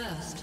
First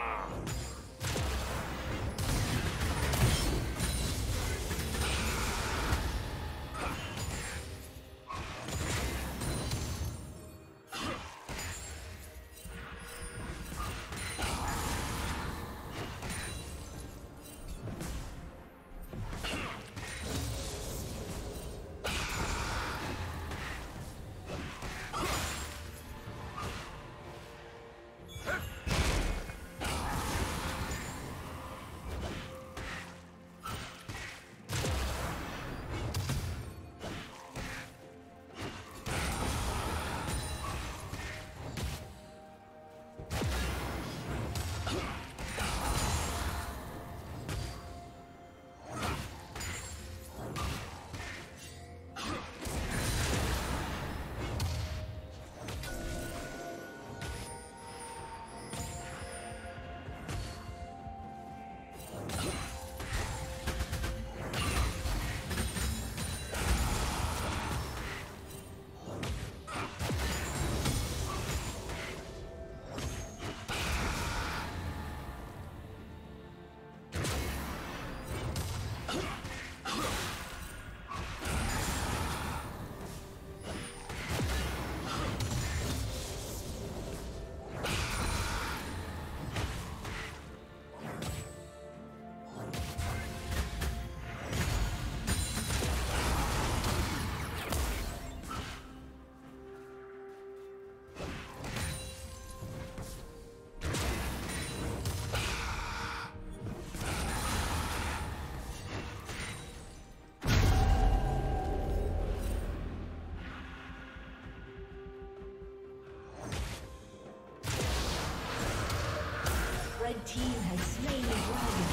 the team has slain the dragon.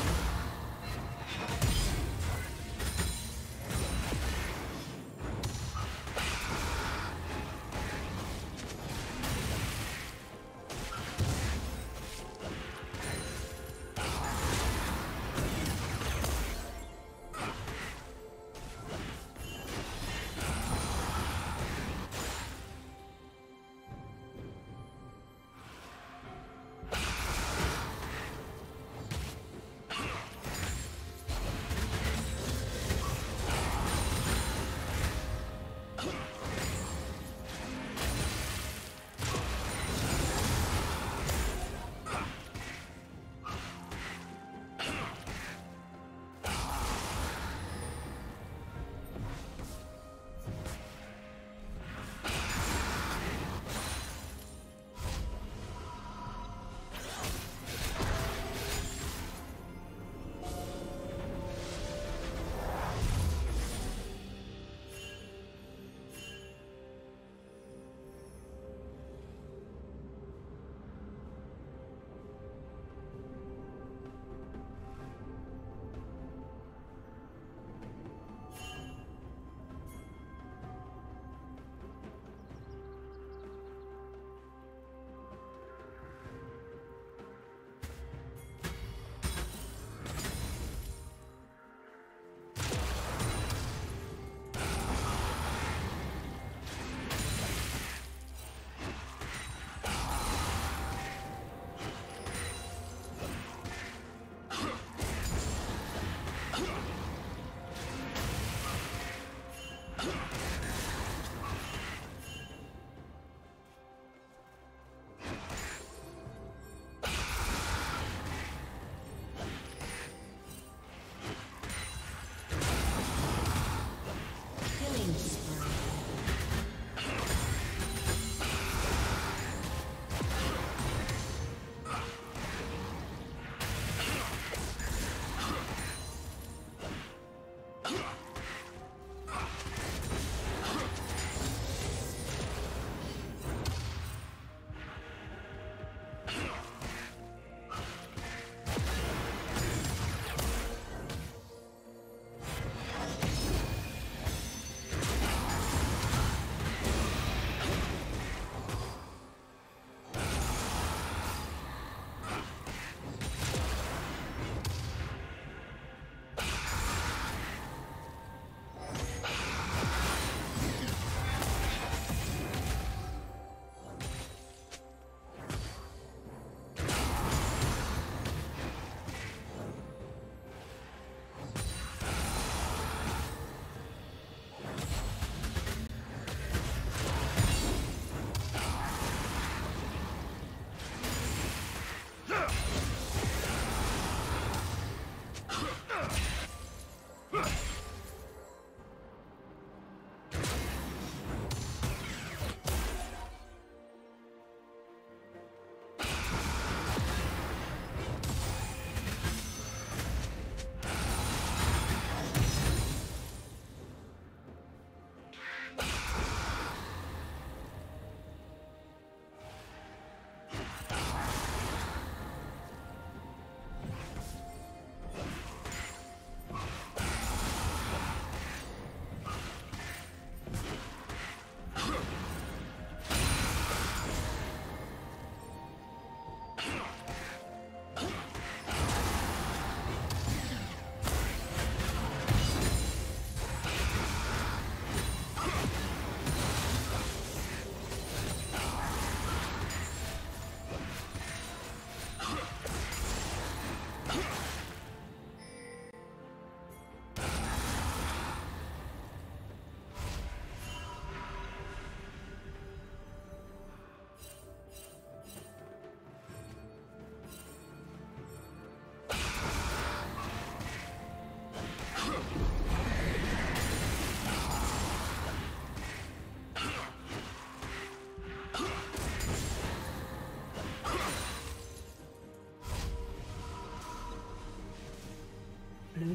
Blue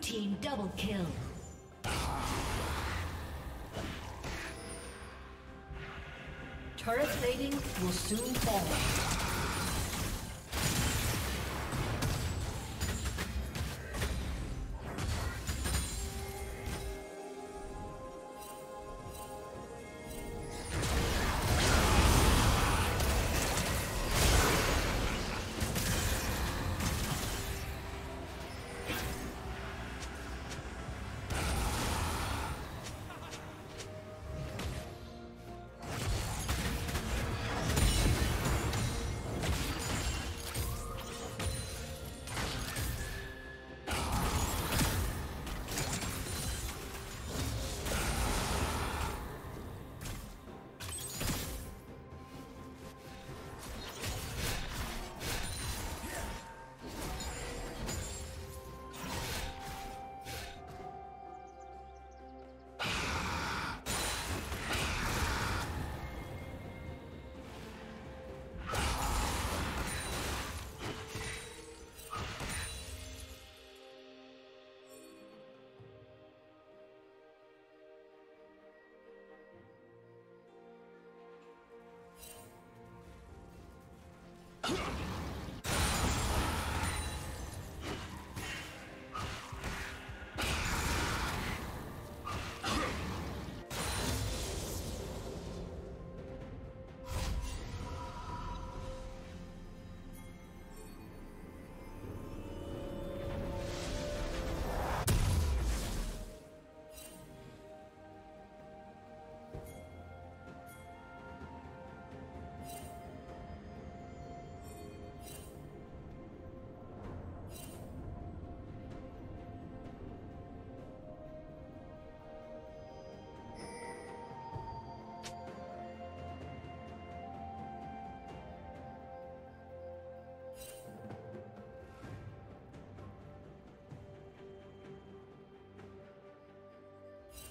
Team double kill. Turret plating will soon fall.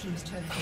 team's turn to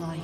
godlike.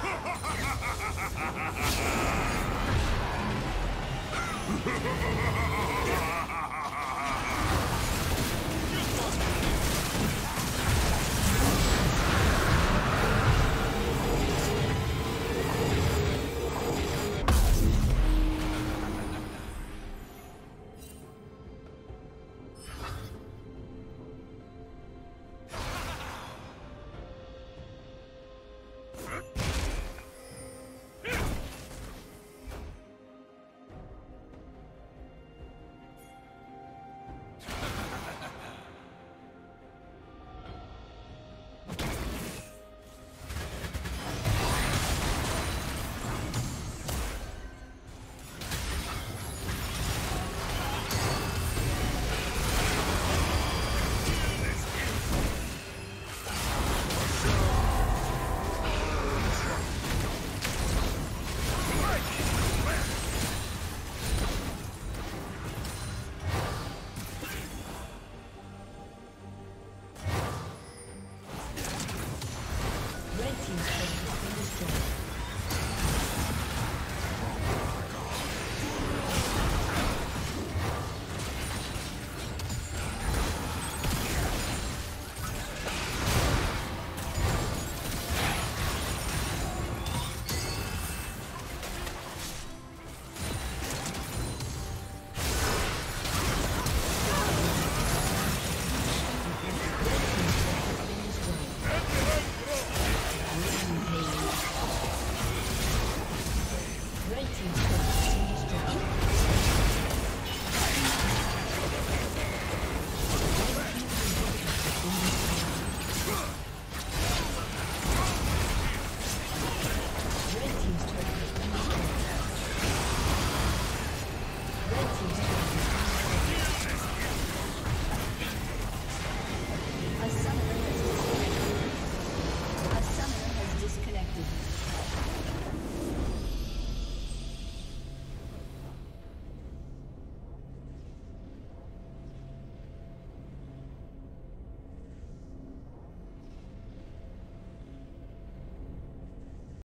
Ha ha ha ha ha!